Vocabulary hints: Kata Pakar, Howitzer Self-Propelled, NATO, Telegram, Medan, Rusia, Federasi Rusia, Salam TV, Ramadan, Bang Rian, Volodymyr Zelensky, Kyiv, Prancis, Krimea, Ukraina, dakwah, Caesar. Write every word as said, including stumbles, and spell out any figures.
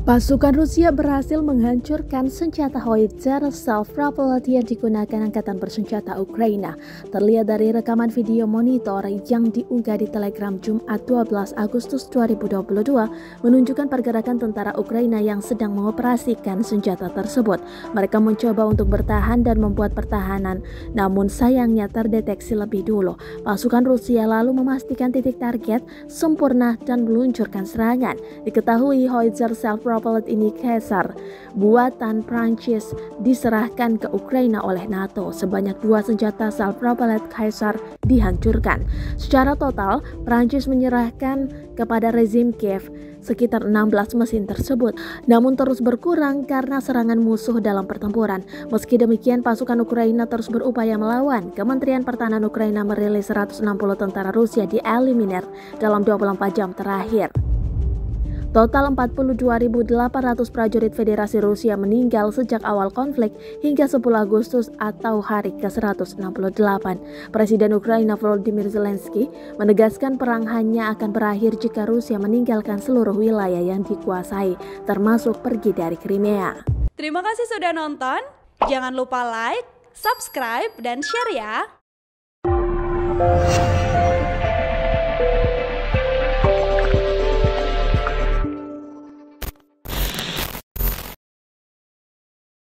Pasukan Rusia berhasil menghancurkan senjata Howitzer Self-Propelled yang digunakan Angkatan Bersenjata Ukraina. Terlihat dari rekaman video monitor yang diunggah di Telegram Jumat dua belas Agustus dua ribu dua puluh dua menunjukkan pergerakan tentara Ukraina yang sedang mengoperasikan senjata tersebut. Mereka mencoba untuk bertahan dan membuat pertahanan, namun sayangnya terdeteksi lebih dulu. Pasukan Rusia lalu memastikan titik target sempurna dan meluncurkan serangan. Diketahui Howitzer Self-Propelled ini Caesar buatan Prancis diserahkan ke Ukraina oleh NATO. Sebanyak dua senjata self-propelled Caesar dihancurkan. Secara total, Prancis menyerahkan kepada rezim Kiev sekitar enam belas mesin tersebut, namun terus berkurang karena serangan musuh dalam pertempuran. Meski demikian, pasukan Ukraina terus berupaya melawan. Kementerian Pertahanan Ukraina merilis seratus enam puluh tentara Rusia dieliminir dalam dua puluh empat jam terakhir. Total empat puluh dua ribu delapan ratus prajurit Federasi Rusia meninggal sejak awal konflik hingga sepuluh Agustus atau hari ke seratus enam puluh delapan. Presiden Ukraina Volodymyr Zelensky menegaskan perang hanya akan berakhir jika Rusia meninggalkan seluruh wilayah yang dikuasai, termasuk pergi dari Krimea. Terima kasih sudah nonton. Jangan lupa like, subscribe, dan share ya.